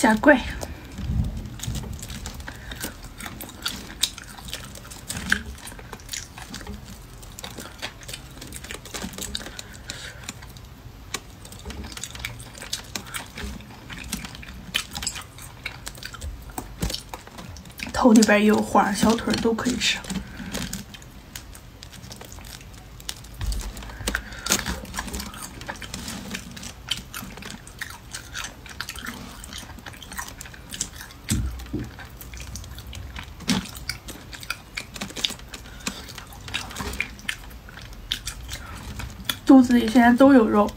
下跪。头里边也有花，小腿都可以吃。 肚子里现在都有肉。